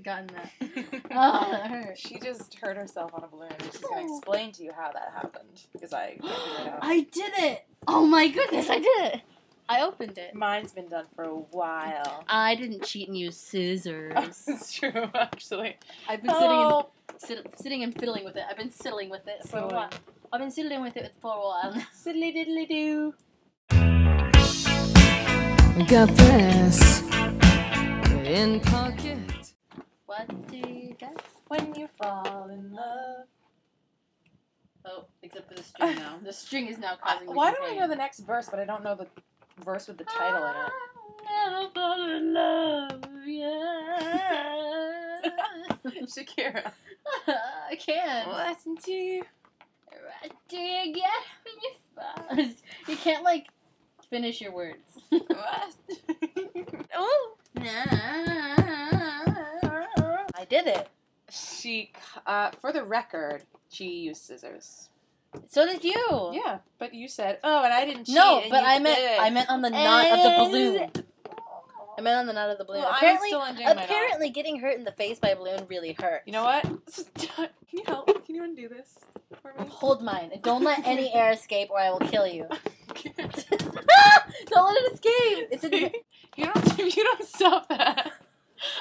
gotten that. Oh, that hurt. She just hurt herself on a balloon. She's going to explain to you how that happened. Because I figured it out. I did it! Oh my goodness, I did it! I opened it. Mine's been done for a while. I didn't cheat and use scissors. That's true, actually. I've been sitting and fiddling with it. I've been siddling with it for a while. I've been siddling with it for a while. Siddly diddly doo. Got this in pocket. What do you guess when you fall in love? Oh, except for the string now. The string is now causing me Why do I know the next verse, but I don't know the verse with the title in it? Never fall in love, yeah. Shakira. I can't. What do you get when you fall? You can't, like, finish your words. What? Oh. I did it. She, for the record, she used scissors. So did you? Yeah, but you said, "Oh, and I didn't cheat." No, but I meant on the knot of the balloon. I meant on the knot of the balloon. Well, apparently getting hurt in the face by a balloon really hurt. You know what? Can you help? Can you undo this for me? Hold mine. Don't let any air escape, or I will kill you. Don't let it escape. It's you don't stop that.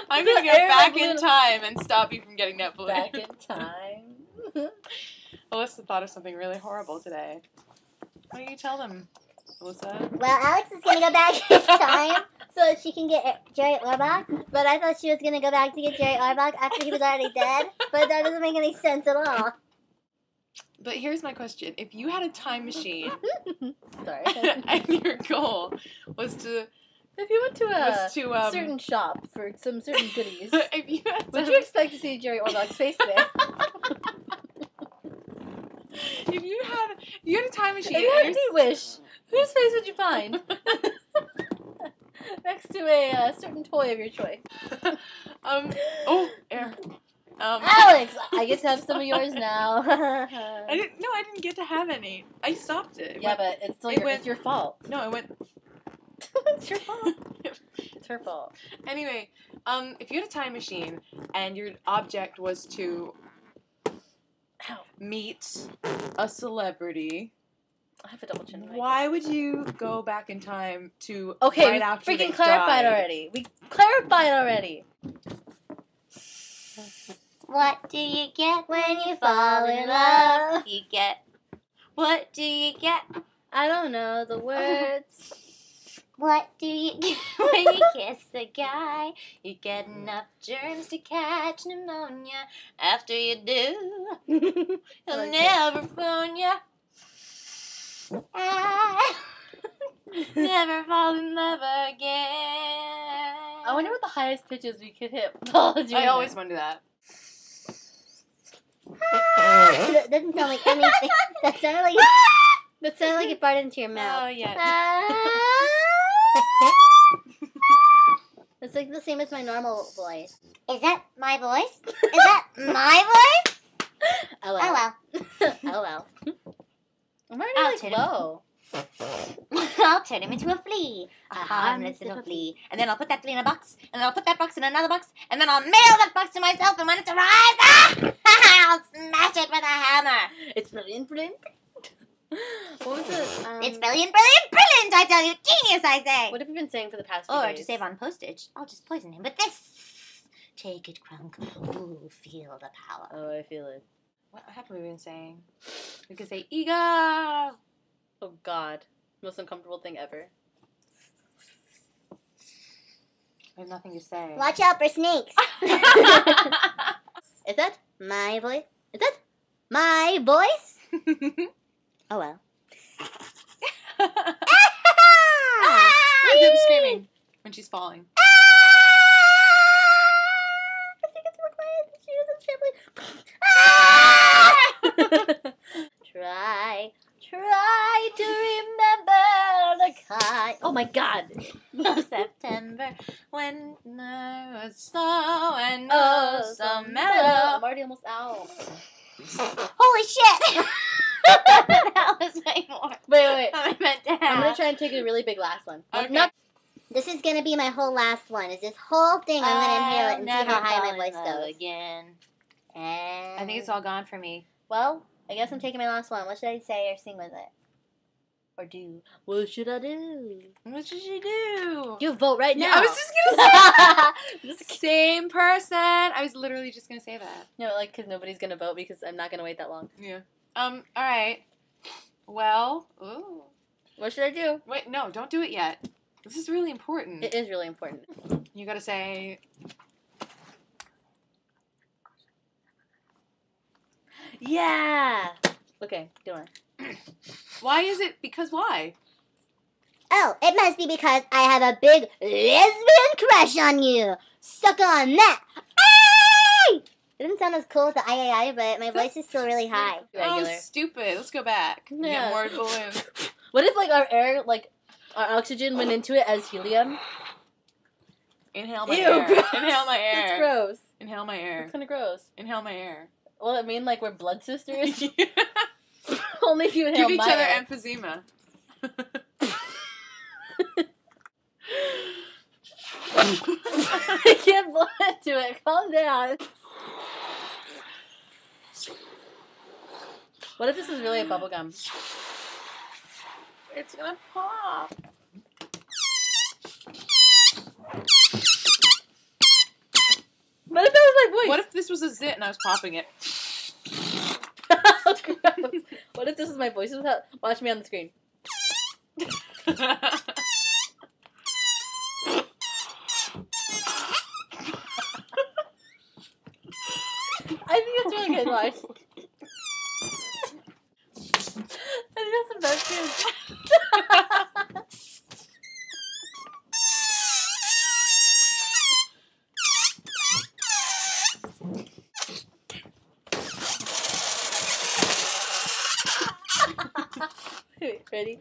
I'm gonna go back in time and stop you from getting that balloon. Back in time. Elissa thought of something really horrible today. Why don't you tell them, Elissa? Well, Alex is going to go back in time so that she can get Jerry Orbach, but I thought she was going to go back to get Jerry Orbach after he was already dead, but that doesn't make any sense at all. But here's my question. If you had a time machine, sorry, and your goal was to... If you went to a certain shop for some certain goodies, would you expect to see Jerry Orbach's face there? If you had a time machine, if you had any wish, whose face would you find? Next to a certain toy of your choice. Air. Alex, I get to have some of yours now. I didn't get to have any. I stopped it. But it's still it's your fault. No, it went. It's your fault. It's her fault. Anyway, if you had a time machine and your object was to meet a celebrity. I have a double chin. Why would you go back in time to right after they died? Okay, we freaking clarified already. We clarified already. What do you get when you fall in love? You get. What do you get? I don't know the words. What do you get when you kiss a guy? You get enough germs to catch pneumonia. After you do, he'll never phone ya. Never fall in love again. I wonder what the highest pitches we could hit. I always wonder that. That doesn't sound like anything. That sounded like it farted into your mouth. Oh, yeah. It's like the same as my normal voice. Is that my voice? Is that my voice? Oh well. Oh well. Oh well. I'm already like low. I'll turn him into a flea. A harmless little flea. And then I'll put that flea in a box. And then I'll put that box in another box. And then I'll mail that box to myself. And when it's arrived, I'll smash it with a hammer. It's brilliant, brilliant. What was it? It's brilliant, brilliant, brilliant, I tell you. Genius, I say. What have you been saying for the past few days? Or to save on postage, I'll just poison him with this. Take it, Crunk. Ooh, feel the power. Oh, I feel it. What have we been saying? We could say, ego. Oh, God. Most uncomfortable thing ever. I have nothing to say. Watch out for snakes. Is that my voice? Is that my voice? Oh well. Them screaming when she's falling. I think it's more quiet than she was in Champlain. Try to remember the kind. Oh my God. Love September when there was snow and oh, so mellow. I'm already almost out. Holy shit. That was way more. Wait. I meant to have. I'm gonna try and take a really big last one. Okay. Not This is going to be my whole last one. Is this whole thing. I'm going to inhale it and see how high my voice goes. Again. And I think it's all gone for me. Well, I guess I'm taking my last one. What should I say or sing with it? Or do? What should I do? What should you do? You vote right now. Yeah, I was just going to say that. Same person. I was literally just going to say that. No, like, because nobody's going to vote because I'm not going to wait that long. Yeah. All right. Well. Ooh. What should I do? Wait, no, don't do it yet. This is really important. It is really important. You gotta say... Yeah! Okay, do it. Why is it? Because why? Oh, it must be because I have a big lesbian crush on you. Suck on that! Ay! It didn't sound as cool with the I, but my voice is still really high. Oh, stupid. Let's go back. Yeah. Get more balloons. What if, like, our air, like... Our oxygen went into it as helium. Inhale my air. Gross. Inhale my air. That's gross. Inhale my air. That's kind of gross. Inhale my air. Well, I mean, like, we're blood sisters. Yeah. Only if you inhale my air. Give each other emphysema. I can't blow into it. Calm down. What if this is really a bubblegum? It's gonna pop. What if that was my voice? What if this was a zit and I was popping it? What if this is my voice? Watch me on the screen. I think that's really good, watch. I think that's the best thing. Wait, ready?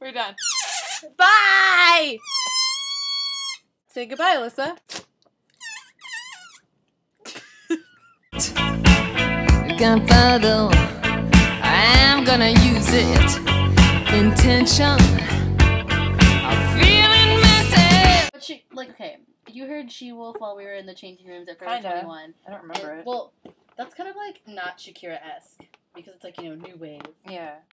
We're done. Bye! Say goodbye, Elissa. Gunpowder, I'm gonna use it. Intention, I'm feeling mental. But she, like, okay, you heard She-Wolf while we were in the changing rooms at Forever 21. I don't remember it. Well, that's kind of like not Shakira-esque because it's like, you know, new wave. Yeah.